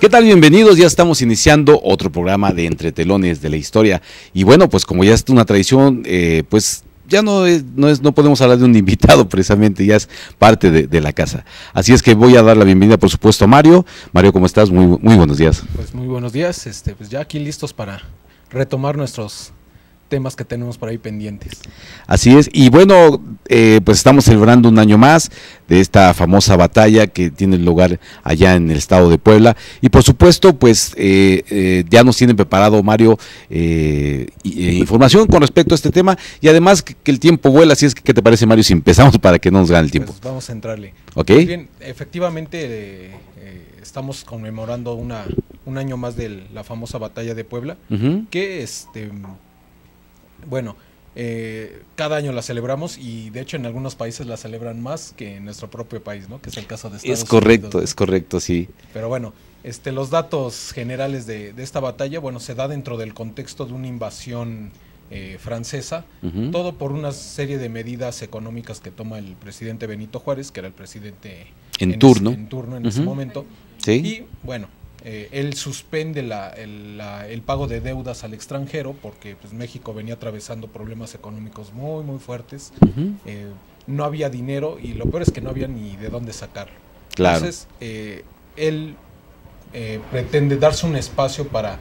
¿Qué tal? Bienvenidos, ya estamos iniciando otro programa de Entretelones de la Historia. Y bueno, pues como ya es una tradición, pues ya no podemos hablar de un invitado precisamente, ya es parte de la casa. Así es que voy a dar la bienvenida, por supuesto, a Mario. Mario, ¿cómo estás? Muy buenos días. Pues muy buenos días, pues ya aquí listos para retomar nuestros temas que tenemos por ahí pendientes. Así es, y bueno, pues estamos celebrando un año más de esta famosa batalla que tiene lugar allá en el estado de Puebla, y por supuesto, pues ya nos tienen preparado, Mario, información con respecto a este tema, y además que el tiempo vuela. Así es que, ¿qué te parece, Mario, si empezamos para que no nos gane el tiempo? Pues vamos a entrarle. Ok. Pues bien, efectivamente, estamos conmemorando un año más de la famosa batalla de Puebla, que bueno, cada año la celebramos, y de hecho en algunos países la celebran más que en nuestro propio país, ¿no? Que es el caso de Estados Unidos. Es correcto, es correcto, sí. Pero bueno, los datos generales de esta batalla, bueno, se da dentro del contexto de una invasión francesa, todo por una serie de medidas económicas que toma el presidente Benito Juárez, que era el presidente en turno en ese momento. Sí. Y bueno, él suspende el pago de deudas al extranjero porque pues México venía atravesando problemas económicos muy fuertes. No había dinero, y lo peor es que no había ni de dónde sacarlo. Claro. Entonces él pretende darse un espacio para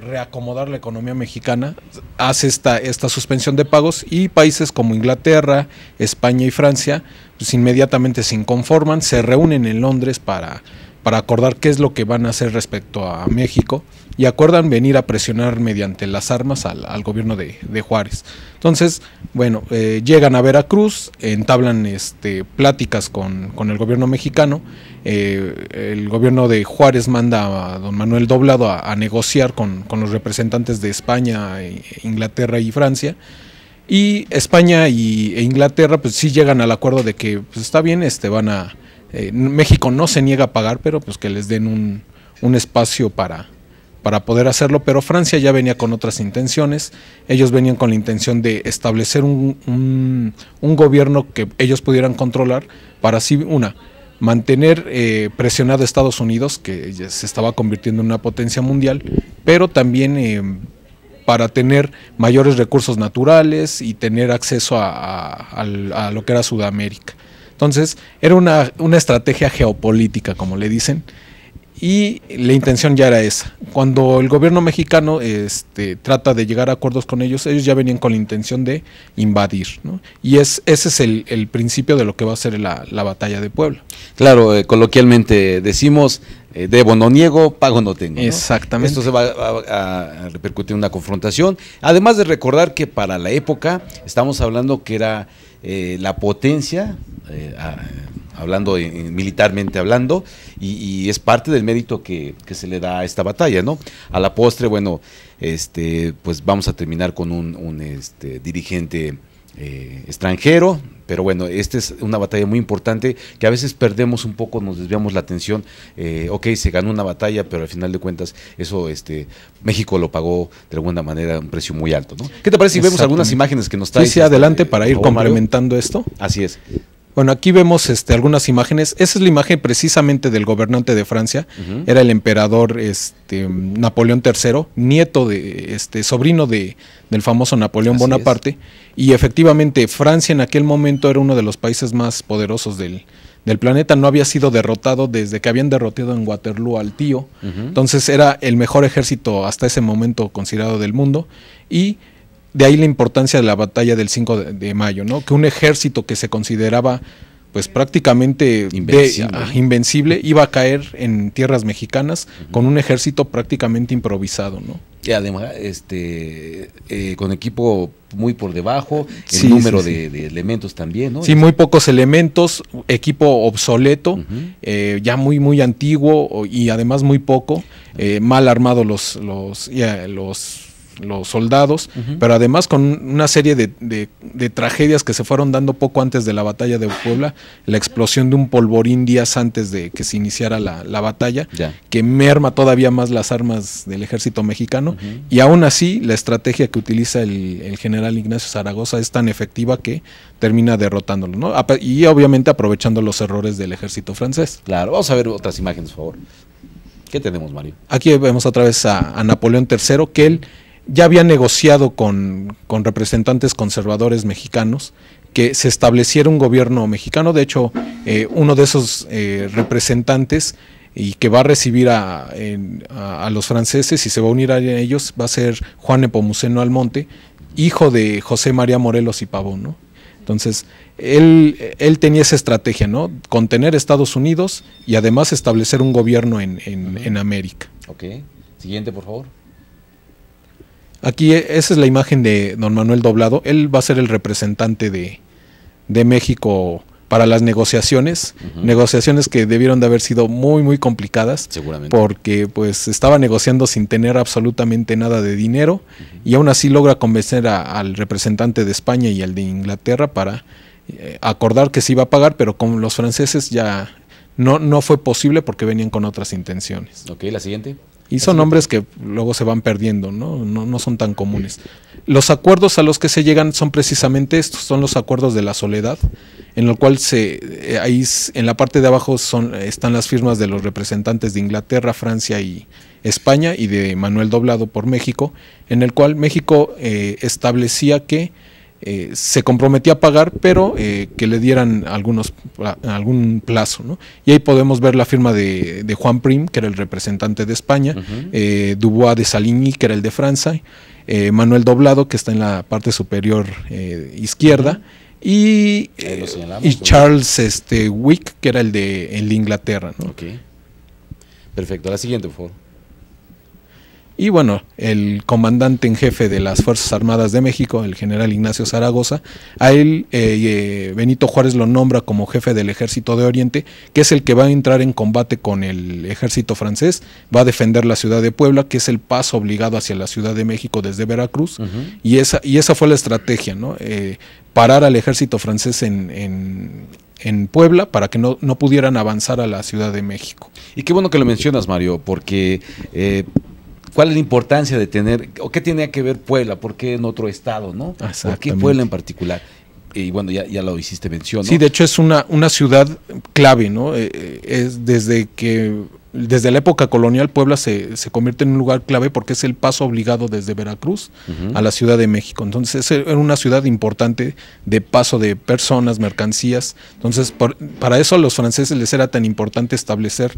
reacomodar la economía mexicana, hace esta suspensión de pagos, y países como Inglaterra, España y Francia pues inmediatamente se inconforman, se reúnen en Londres para acordar qué es lo que van a hacer respecto a México, y acuerdan venir a presionar mediante las armas al gobierno de Juárez. Entonces, bueno, llegan a Veracruz, entablan pláticas con el gobierno mexicano. El gobierno de Juárez manda a don Manuel Doblado a negociar con los representantes de España, Inglaterra y Francia. Y España e Inglaterra pues sí llegan al acuerdo de que pues está bien, van a... México no se niega a pagar, pero pues que les den un espacio para poder hacerlo. Pero Francia ya venía con otras intenciones. Ellos venían con la intención de establecer un gobierno que ellos pudieran controlar, para así, mantener presionado a Estados Unidos, que se estaba convirtiendo en una potencia mundial, pero también para tener mayores recursos naturales y tener acceso a lo que era Sudamérica. Entonces, era una estrategia geopolítica, como le dicen, y la intención ya era esa. Cuando el gobierno mexicano trata de llegar a acuerdos con ellos, ellos ya venían con la intención de invadir, ¿no? Y ese es el principio de lo que va a ser la batalla de Puebla. Claro, coloquialmente decimos, debo no niego, pago no tengo, ¿no? Exactamente. Esto se va a repercutir en una confrontación. Además de recordar que para la época, estamos hablando que era... la potencia, hablando militarmente hablando, y es parte del mérito que se le da a esta batalla, ¿no? A la postre, bueno, pues vamos a terminar con un dirigente extranjero, pero bueno, esta es una batalla muy importante que a veces perdemos un poco, nos desviamos la atención. Ok, se ganó una batalla, pero al final de cuentas eso México lo pagó de alguna manera a un precio muy alto, ¿no? ¿Qué te parece si vemos algunas imágenes que nos traes? Sí, adelante, para ir complementando esto. Así es. Bueno, aquí vemos algunas imágenes. Esa es la imagen precisamente del gobernante de Francia. Era el emperador Napoleón III, nieto de sobrino del famoso Napoleón Bonaparte. Y efectivamente Francia en aquel momento era uno de los países más poderosos del planeta. No había sido derrotado desde que habían derrotado en Waterloo al tío. Entonces era el mejor ejército hasta ese momento considerado del mundo, y de ahí la importancia de la batalla del 5 de mayo, ¿no? Que un ejército que se consideraba pues prácticamente invencible, iba a caer en tierras mexicanas con un ejército prácticamente improvisado, ¿no? Y además, con equipo muy por debajo, el número de elementos también, ¿no? Sí, muy pocos elementos, equipo obsoleto, ya muy antiguo y además muy poco, mal armado los soldados, pero además con una serie de tragedias que se fueron dando poco antes de la batalla de Puebla, la explosión de un polvorín días antes de que se iniciara la batalla, que merma todavía más las armas del ejército mexicano, y aún así la estrategia que utiliza el general Ignacio Zaragoza es tan efectiva que termina derrotándolo, ¿no? Y obviamente aprovechando los errores del ejército francés. Claro, vamos a ver otras imágenes, por favor. ¿Qué tenemos, Mario? Aquí vemos otra vez a Napoleón III, que él ya había negociado con representantes conservadores mexicanos que se estableciera un gobierno mexicano. De hecho, uno de esos representantes y que va a recibir a los franceses y se va a unir a ellos va a ser Juan Nepomuceno Almonte, hijo de José María Morelos y Pavón, ¿no? Entonces, él tenía esa estrategia, ¿no? Contener Estados Unidos y además establecer un gobierno en América. Ok. Siguiente, por favor. Aquí, esa es la imagen de don Manuel Doblado. Él va a ser el representante de México para las negociaciones, negociaciones que debieron de haber sido muy complicadas, seguramente, porque pues estaba negociando sin tener absolutamente nada de dinero, y aún así logra convencer al representante de España y al de Inglaterra para acordar que se iba a pagar, pero con los franceses ya no fue posible porque venían con otras intenciones. Ok, la siguiente. Y son nombres que luego se van perdiendo, ¿no? No son tan comunes. Los acuerdos a los que se llegan son precisamente estos, son los acuerdos de la soledad, en el cual ahí en la parte de abajo están las firmas de los representantes de Inglaterra, Francia y España, y de Manuel Doblado por México, en el cual México establecía que se comprometía a pagar, pero que le dieran algún plazo, ¿no? Y ahí podemos ver la firma de Juan Prim, que era el representante de España, Dubois de Saligny, que era el de Francia, Manuel Doblado, que está en la parte superior izquierda, y Charles Wick, que era el de Inglaterra, ¿no? Okay. Perfecto, la siguiente, por favor. Y bueno, el comandante en jefe de las Fuerzas Armadas de México, el general Ignacio Zaragoza, a él Benito Juárez lo nombra como jefe del Ejército de Oriente, que es el que va a entrar en combate con el ejército francés, va a defender la ciudad de Puebla, que es el paso obligado hacia la Ciudad de México desde Veracruz, y esa fue la estrategia, ¿no? Parar al ejército francés en Puebla para que no pudieran avanzar a la Ciudad de México. Y qué bueno que lo mencionas, Mario, porque ¿cuál es la importancia de tener, o qué tenía que ver Puebla? ¿Por qué en otro estado, no? ¿Por qué Puebla en particular? Y bueno, ya lo hiciste mención, ¿no? Sí, de hecho es una ciudad clave, ¿no? Es desde la época colonial Puebla se convierte en un lugar clave porque es el paso obligado desde Veracruz a la Ciudad de México. Entonces era una ciudad importante de paso de personas, mercancías. Entonces para eso a los franceses les era tan importante establecer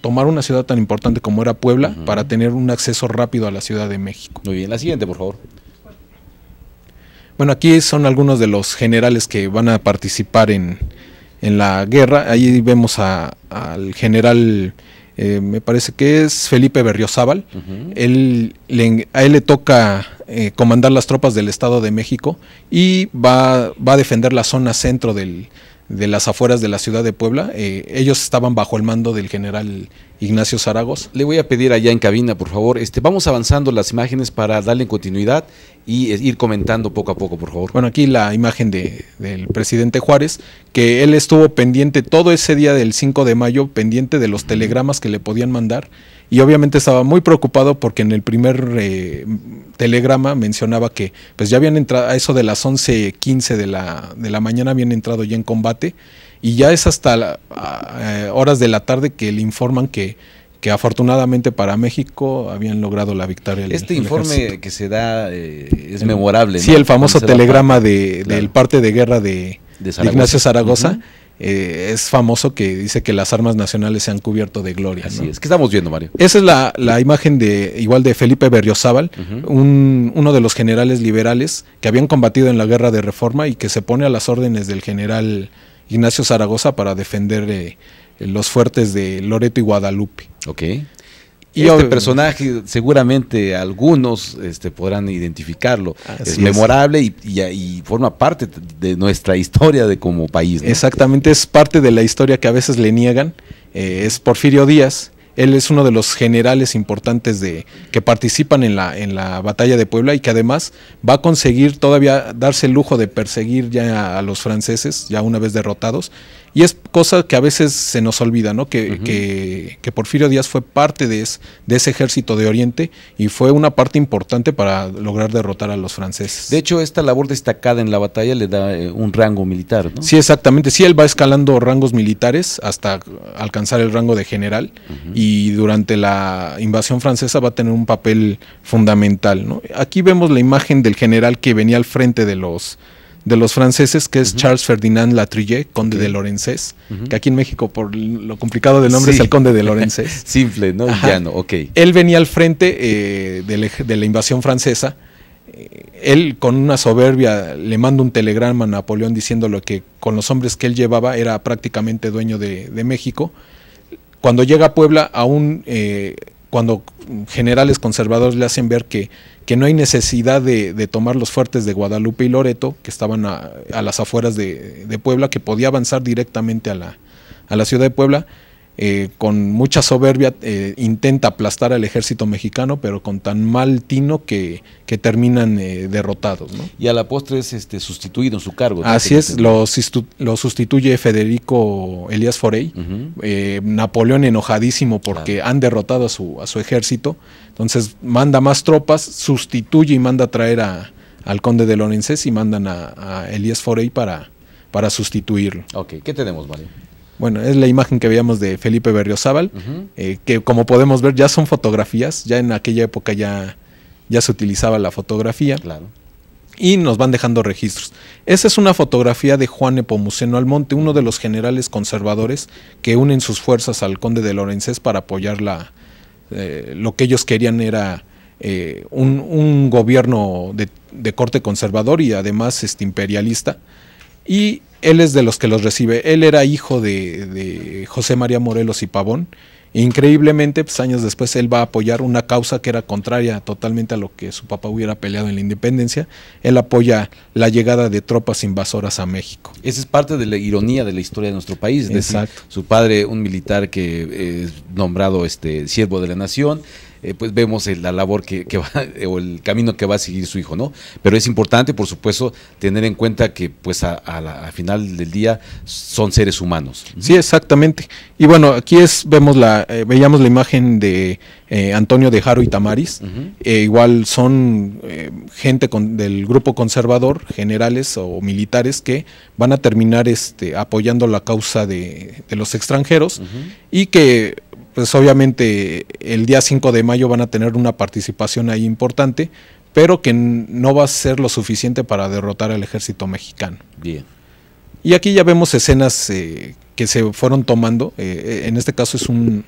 tomar una ciudad tan importante como era Puebla para tener un acceso rápido a la Ciudad de México. Muy bien, la siguiente, por favor. Bueno, aquí son algunos de los generales que van a participar en la guerra. Ahí vemos al general, me parece que es Felipe Berriozábal. A él le toca comandar las tropas del Estado de México y va a defender la zona centro de las afueras de la ciudad de Puebla. Ellos estaban bajo el mando del general Ignacio Zaragoza. Le voy a pedir allá en cabina, por favor, vamos avanzando las imágenes para darle continuidad y ir comentando poco a poco, por favor. Bueno, aquí la imagen del presidente Juárez, que él estuvo pendiente todo ese día del 5 de mayo, pendiente de los telegramas que le podían mandar, y obviamente estaba muy preocupado porque en el primer telegrama mencionaba que pues ya habían entrado, a eso de las 11:15 de la mañana habían entrado ya en combate, y ya es hasta horas de la tarde que le informan que afortunadamente para México habían logrado la victoria. Este informe ejército que se da es memorable, ¿no? Sí, el famoso telegrama del parte de guerra de Ignacio Zaragoza, es famoso que dice que las armas nacionales se han cubierto de gloria. Así es. ¿Qué estamos viendo, Mario? Esa es la imagen de igual de Felipe Berriozábal, uno de los generales liberales que habían combatido en la Guerra de Reforma y que se pone a las órdenes del general Ignacio Zaragoza para defender los fuertes de Loreto y Guadalupe. Ok. Y este personaje, seguramente algunos podrán identificarlo. Es memorable y forma parte de nuestra historia de como país, ¿no? Exactamente, es parte de la historia que a veces le niegan. Es Porfirio Díaz. Él es uno de los generales importantes que participan en la batalla de Puebla y que además va a conseguir todavía darse el lujo de perseguir ya a los franceses, ya una vez derrotados. Y es cosa que a veces se nos olvida, ¿no? Que Porfirio Díaz fue parte de ese ejército de Oriente y fue una parte importante para lograr derrotar a los franceses. De hecho, esta labor destacada en la batalla le da un rango militar, ¿no? Sí, exactamente. Sí, él va escalando rangos militares hasta alcanzar el rango de general y durante la invasión francesa va a tener un papel fundamental, ¿no? Aquí vemos la imagen del general que venía al frente de los franceses, que es Charles Ferdinand Latrille, conde de Lorenzés, que aquí en México, por lo complicado del nombre, es el conde de Lorenzés. Simple, ¿no? Llano, ok. Él venía al frente de la invasión francesa. Él, con una soberbia, le manda un telegrama a Napoleón diciéndole que con los hombres que él llevaba era prácticamente dueño de México. Cuando llega a Puebla, aún cuando generales conservadores le hacen ver que no hay necesidad de tomar los fuertes de Guadalupe y Loreto, que estaban a las afueras de Puebla, que podía avanzar directamente a la ciudad de Puebla, con mucha soberbia intenta aplastar al ejército mexicano, pero con tan mal tino que terminan derrotados, ¿no? Y a la postre es sustituido en su cargo, ¿no? Así es, lo sustituye Federico Elías Forey. Napoleón, enojadísimo porque han derrotado a su ejército, entonces manda más tropas, sustituye y manda a traer al conde de Lorenzés y mandan a Elías Forey para sustituirlo. Ok, ¿qué tenemos, Mario? Bueno, es la imagen que veíamos de Felipe Berriozábal, que como podemos ver ya son fotografías, ya en aquella época ya se utilizaba la fotografía, y nos van dejando registros. Esa es una fotografía de Juan Nepomuceno Almonte, uno de los generales conservadores que unen sus fuerzas al conde de Lorenzés para apoyar lo que ellos querían era un gobierno de corte conservador y además imperialista. Y él es de los que los recibe. Él era hijo de José María Morelos y Pavón. Increíblemente, pues años después él va a apoyar una causa que era contraria totalmente a lo que su papá hubiera peleado en la independencia. Él apoya la llegada de tropas invasoras a México. Esa es parte de la ironía de la historia de nuestro país. Exacto. Decir, su padre, un militar que es nombrado siervo de la nación. Pues vemos la labor que va, o el camino que va a seguir su hijo, ¿no? Pero es importante, por supuesto, tener en cuenta que pues al final del día son seres humanos. Sí, exactamente. Y bueno, aquí veíamos la imagen de Antonio de Haro y Tamariz. Igual son gente del grupo conservador, generales o militares que van a terminar apoyando la causa de los extranjeros y que pues obviamente el día 5 de mayo van a tener una participación ahí importante, pero que no va a ser lo suficiente para derrotar al ejército mexicano. Bien. Y aquí ya vemos escenas que se fueron tomando, en este caso es un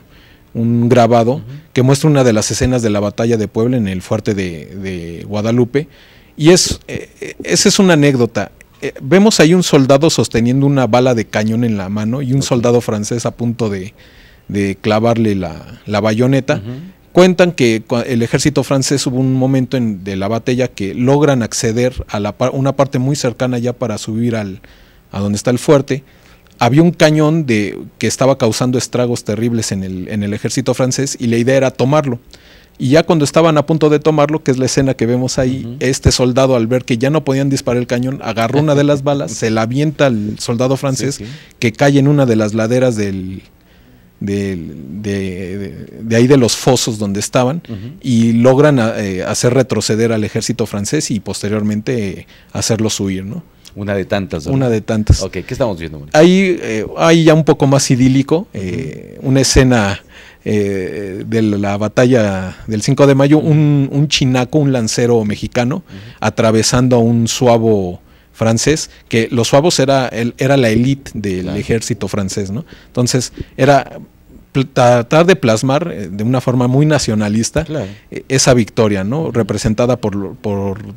grabado que muestra una de las escenas de la batalla de Puebla en el fuerte de Guadalupe, y esa es una anécdota. Vemos ahí un soldado sosteniendo una bala de cañón en la mano y un soldado francés a punto de clavarle la bayoneta. Cuentan que el ejército francés hubo un momento de la batalla que logran acceder a una parte muy cercana ya para subir a donde está el fuerte. Había un cañón que estaba causando estragos terribles en el ejército francés y la idea era tomarlo. Y ya cuando estaban a punto de tomarlo, que es la escena que vemos ahí, este soldado, al ver que ya no podían disparar el cañón, agarró una de las balas, se la avienta al soldado francés, que cae en una de las laderas de ahí de los fosos donde estaban, y logran hacer retroceder al ejército francés y posteriormente hacerlos huir, ¿no? Una de tantas, ¿verdad? Una de tantas. Ok, ¿qué estamos viendo, Mauricio? Ahí ya un poco más idílico, una escena de la batalla del 5 de mayo, un chinaco, un lancero mexicano, atravesando a un suabo francés, que los suavos era la élite del ejército francés, ¿no? Entonces, era tratar de plasmar de una forma muy nacionalista esa victoria, ¿no? Representada por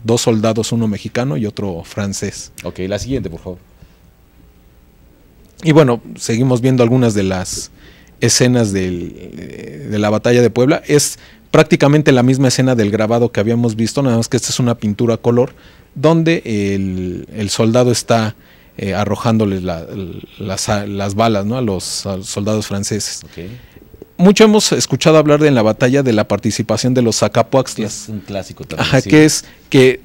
dos soldados, uno mexicano y otro francés. Ok, la siguiente, por favor. Y bueno, seguimos viendo algunas de las escenas de la batalla de Puebla. Es prácticamente la misma escena del grabado que habíamos visto, nada más que esta es una pintura a color, donde el soldado está arrojándoles las balas, ¿no?, a los soldados franceses. Okay. Mucho hemos escuchado hablar en la batalla de la participación de los Zacapuáxtlas. Es un clásico también. Ajá, sí. Que es que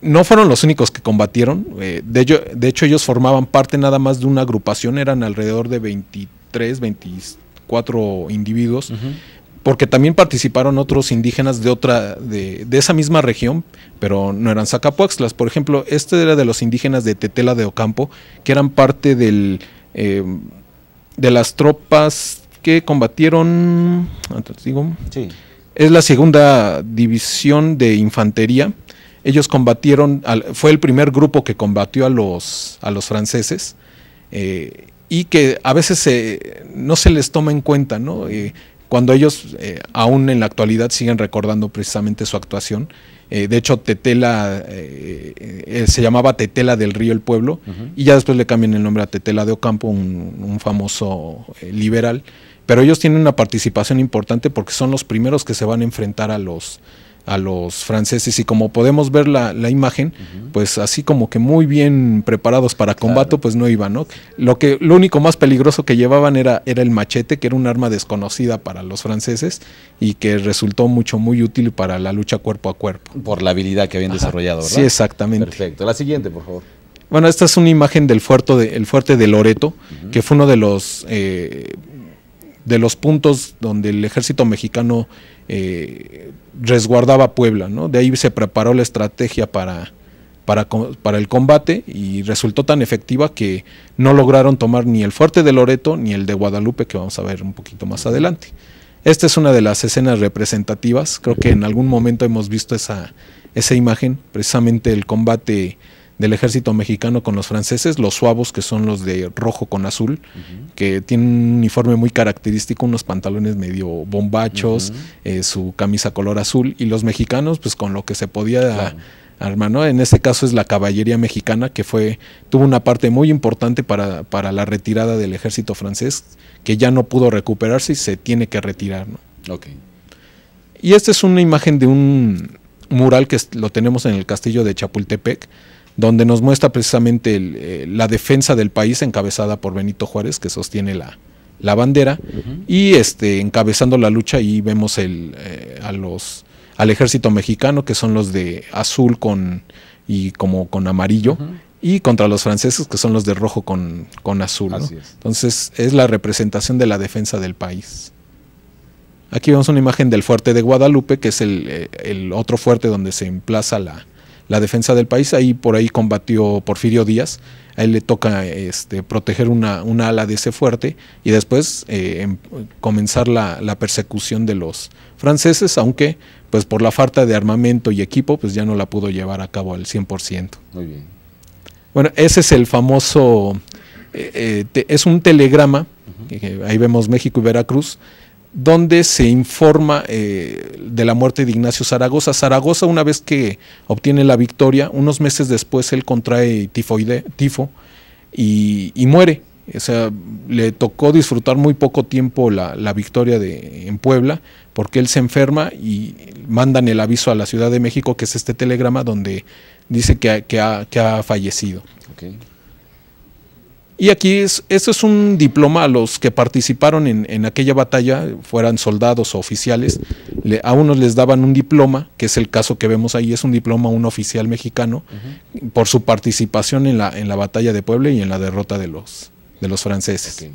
no fueron los únicos que combatieron, de hecho ellos formaban parte nada más de una agrupación, eran alrededor de 23, 24 individuos, porque también participaron otros indígenas de esa misma región, pero no eran Zacapuáxtlas. Por ejemplo, este era de los indígenas de Tetela de Ocampo, que eran parte de las tropas que combatieron, es la segunda división de infantería. Ellos combatieron, fue el primer grupo que combatió a los franceses, y que a veces no se les toma en cuenta, ¿no? Cuando ellos aún en la actualidad siguen recordando precisamente su actuación. De hecho, Tetela, se llamaba Tetela del Río el pueblo, y ya después le cambian el nombre a Tetela de Ocampo, un famoso liberal. Pero ellos tienen una participación importante porque son los primeros que se van a enfrentar a los franceses, y como podemos ver la imagen, pues así como que muy bien preparados para combate, pues no iban, ¿no? Lo único más peligroso que llevaban era el machete, que era un arma desconocida para los franceses y que resultó muy útil para la lucha cuerpo a cuerpo. Por la habilidad que habían desarrollado, ¿verdad? Sí, exactamente. Perfecto. La siguiente, por favor. Bueno, esta es una imagen del fuerte de Loreto, que fue uno de los puntos donde el ejército mexicano resguardaba Puebla, ¿no? De ahí se preparó la estrategia para el combate, y resultó tan efectiva que no lograron tomar ni el fuerte de Loreto ni el de Guadalupe, que vamos a ver un poquito más adelante. Esta es una de las escenas representativas, creo que en algún momento hemos visto esa imagen, precisamente el combate del ejército mexicano con los franceses, los suavos, que son los de rojo con azul, que tienen un uniforme muy característico, unos pantalones medio bombachos, su camisa color azul, y los mexicanos pues con lo que se podía armar, ¿no? En este caso es la caballería mexicana, que tuvo una parte muy importante para la retirada del ejército francés, que ya no pudo recuperarse y se tiene que retirar, ¿no? Okay. Y esta es una imagen de un mural que lo tenemos en el castillo de Chapultepec, donde nos muestra precisamente la defensa del país encabezada por Benito Juárez, que sostiene la bandera, y encabezando la lucha, y vemos al ejército mexicano, que son los de azul con amarillo, y contra los franceses, que son los de rojo con azul, ¿no? Entonces es la representación de la defensa del país. Aquí vemos una imagen del fuerte de Guadalupe, que es el otro fuerte donde se emplaza la defensa del país. Ahí por ahí combatió Porfirio Díaz, a él le toca proteger una ala de ese fuerte, y después comenzar la persecución de los franceses, aunque pues por la falta de armamento y equipo pues ya no la pudo llevar a cabo al 100%. Muy bien. Bueno, ese es el famoso, es un telegrama, ahí vemos México y Veracruz, donde se informa de la muerte de Ignacio Zaragoza. Zaragoza, una vez que obtiene la victoria, unos meses después él contrae tifo y muere. O sea, le tocó disfrutar muy poco tiempo la victoria en Puebla, porque él se enferma y mandan el aviso a la Ciudad de México, que es este telegrama donde dice que ha fallecido. Okay. Y aquí esto es un diploma a los que participaron en aquella batalla, fueran soldados o oficiales. A unos les daban un diploma, que es el caso que vemos ahí, es un diploma a un oficial mexicano, por su participación en la batalla de Puebla y en la derrota de los franceses. Okay.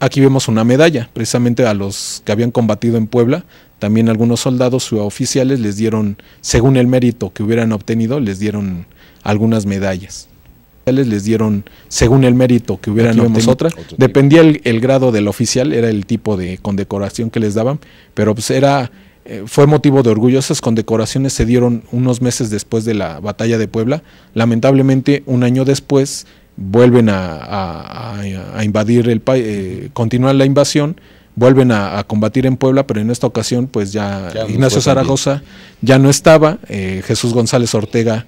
Aquí vemos una medalla, precisamente a los que habían combatido en Puebla. También algunos soldados u oficiales les dieron, según el mérito que hubieran obtenido, les dieron algunas medallas. Dependía el grado del oficial, era el tipo de condecoración que les daban, pero pues era Fue motivo de orgullo. Esas condecoraciones se dieron unos meses después de la batalla de Puebla. Lamentablemente, un año después, vuelven a invadir el país, continúa la invasión, vuelven a combatir en Puebla, pero en esta ocasión pues ya Ignacio Zaragoza ya no estaba, Jesús González Ortega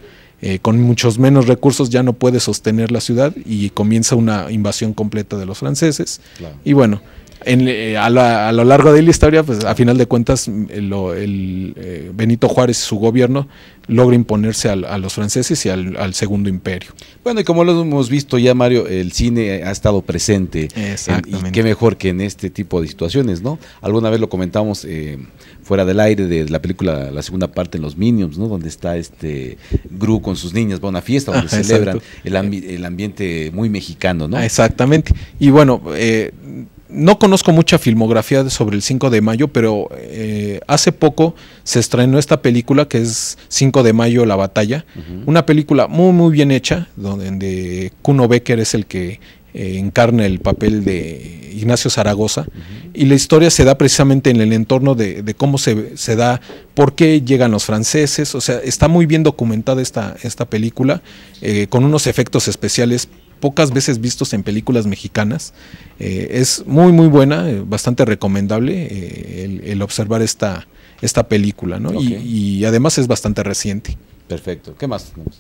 con muchos menos recursos ya no puede sostener la ciudad y comienza una invasión completa de los franceses. Claro. Y bueno, a lo largo de la historia, pues a final de cuentas Benito Juárez y su gobierno logra imponerse a los franceses y al segundo imperio. Bueno, y como lo hemos visto ya, Mario, el cine ha estado presente. Exactamente. Y qué mejor que en este tipo de situaciones, ¿no? Alguna vez lo comentamos fuera del aire de la película, la segunda parte en Los Minions, ¿no? Donde está este Gru con sus niñas, va a una fiesta donde celebran el ambiente muy mexicano, ¿no? Exactamente. Y bueno, no conozco mucha filmografía sobre el 5 de mayo, pero hace poco se estrenó esta película que es 5 de mayo, La Batalla. Una película muy bien hecha, donde Kuno Becker es el que encarna el papel de Ignacio Zaragoza. Y la historia se da precisamente en el entorno de cómo se da, por qué llegan los franceses. O sea, está muy bien documentada esta película, con unos efectos especiales pocas veces vistos en películas mexicanas. Es muy buena, bastante recomendable el observar esta película, ¿no? Okay. Y además es bastante reciente. Perfecto. ¿Qué más tenemos?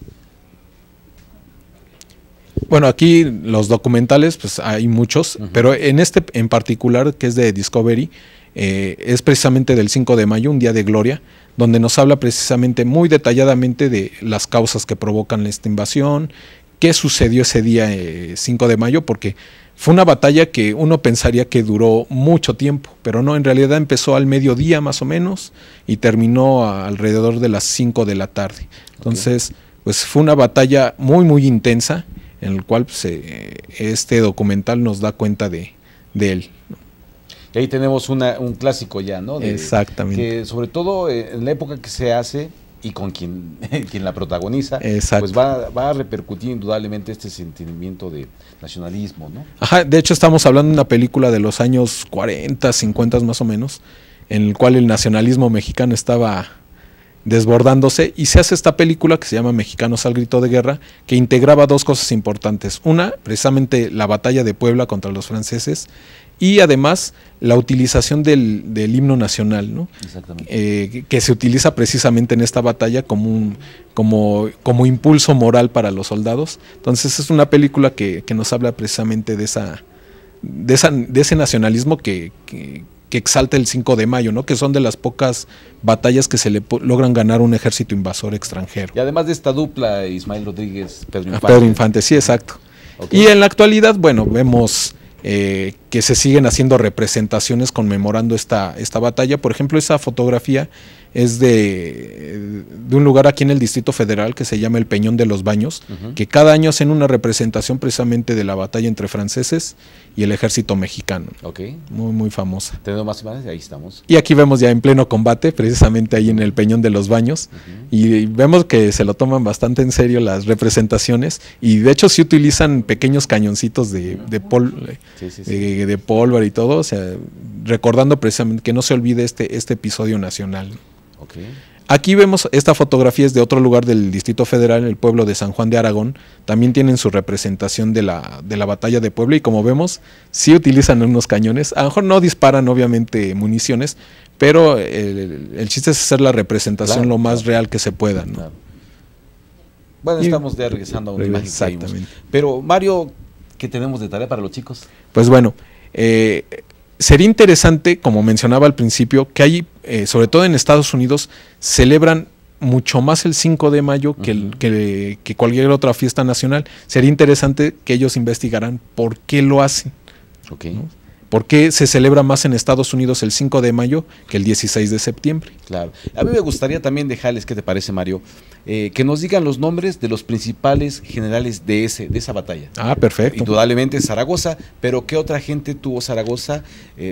Bueno, aquí los documentales, pues hay muchos, pero en este en particular, que es de Discovery, es precisamente del 5 de mayo, un día de gloria, donde nos habla precisamente muy detalladamente de las causas que provocan esta invasión, qué sucedió ese día 5 de mayo, porque fue una batalla que uno pensaría que duró mucho tiempo, pero no, en realidad empezó al mediodía más o menos y terminó alrededor de las 5 de la tarde. Entonces, pues fue una batalla muy intensa, en el cual pues, este documental nos da cuenta de él, ¿no? Y ahí tenemos un clásico ya, ¿no? Exactamente. Que sobre todo en la época que se hace y con quien la protagoniza, pues va a repercutir indudablemente este sentimiento de nacionalismo, ¿no? Ajá, de hecho estamos hablando de una película de los años 40, 50 más o menos, en el cual el nacionalismo mexicano estaba desbordándose, y se hace esta película que se llama Mexicanos al grito de guerra, que integraba dos cosas importantes. Una, precisamente la batalla de Puebla contra los franceses, y además la utilización del himno nacional, ¿no? Exactamente. Que se utiliza precisamente en esta batalla como impulso moral para los soldados. Entonces es una película que nos habla precisamente de ese nacionalismo que exalta el 5 de mayo, ¿no? Que son de las pocas batallas que se le logran ganar un ejército invasor extranjero. Y además de esta dupla, Ismael Rodríguez, Pedro Infante. Pedro Infante, sí, exacto. Okay. Y en la actualidad, bueno, vemos que se siguen haciendo representaciones conmemorando esta batalla. Por ejemplo, esa fotografía es de un lugar aquí en el Distrito Federal que se llama el Peñón de los Baños, que cada año hacen una representación precisamente de la batalla entre franceses y el ejército mexicano. Okay. Muy famosa. ¿Tenemos más imágenes? Ahí estamos. Y aquí vemos ya en pleno combate, precisamente ahí en el Peñón de los Baños, y vemos que se lo toman bastante en serio las representaciones, y de hecho sí utilizan pequeños cañoncitos de pólvora y todo, o sea, recordando precisamente que no se olvide este episodio nacional. Okay. Aquí vemos, esta fotografía es de otro lugar del Distrito Federal, el pueblo de San Juan de Aragón. También tienen su representación de la batalla de Puebla, y como vemos, sí utilizan unos cañones. A lo mejor no disparan obviamente municiones, pero el chiste es hacer la representación lo más real que se pueda, ¿no? Bueno, estamos ya regresando a una imagen. Exactamente. Pero Mario, ¿qué tenemos de tarea para los chicos? Pues bueno, sería interesante, como mencionaba al principio, que hay, sobre todo en Estados Unidos, celebran mucho más el 5 de mayo que cualquier otra fiesta nacional. Sería interesante que ellos investigaran por qué lo hacen. Okay. ¿No? ¿Por qué se celebra más en Estados Unidos el 5 de mayo que el 16 de septiembre? Claro. A mí me gustaría también dejarles, ¿qué te parece, Mario? Que nos digan los nombres de los principales generales de esa batalla. Ah, perfecto. Indudablemente Zaragoza, pero ¿qué otra gente tuvo Zaragoza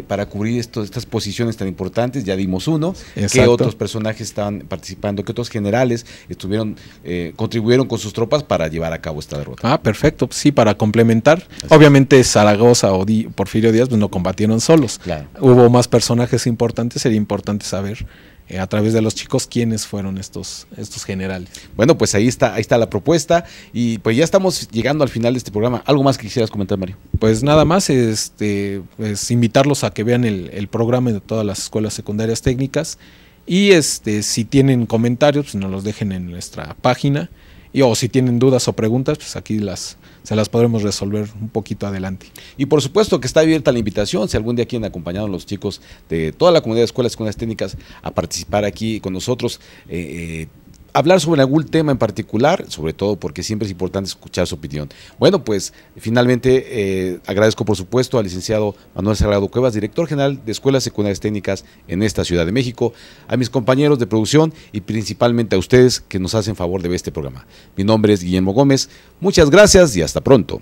para cubrir estas posiciones tan importantes? Ya dimos uno. Exacto. ¿Qué otros personajes estaban participando? ¿Qué otros generales contribuyeron con sus tropas para llevar a cabo esta derrota? Ah, perfecto. Sí, para complementar. Así. Obviamente Zaragoza o Porfirio Díaz, pues no combatieron solos. Claro. Hubo más personajes importantes, sería importante saber a través de los chicos quiénes fueron estos generales. Bueno, pues ahí está la propuesta y pues ya estamos llegando al final de este programa. ¿Algo más que quisieras comentar, Mario? Pues nada más, pues invitarlos a que vean el programa de todas las escuelas secundarias técnicas y si tienen comentarios, pues nos los dejen en nuestra página. O si tienen dudas o preguntas, pues aquí se las podremos resolver un poquito adelante. Y por supuesto que está abierta la invitación, si algún día quieren acompañar a los chicos de toda la comunidad de escuelas secundarias técnicas a participar aquí con nosotros, hablar sobre algún tema en particular, sobre todo porque siempre es importante escuchar su opinión. Bueno, pues finalmente agradezco por supuesto al licenciado Manuel Sagrado Cuevas, director general de Escuelas Secundarias Técnicas en esta Ciudad de México, a mis compañeros de producción y principalmente a ustedes que nos hacen favor de ver este programa. Mi nombre es Guillermo Gómez, muchas gracias y hasta pronto.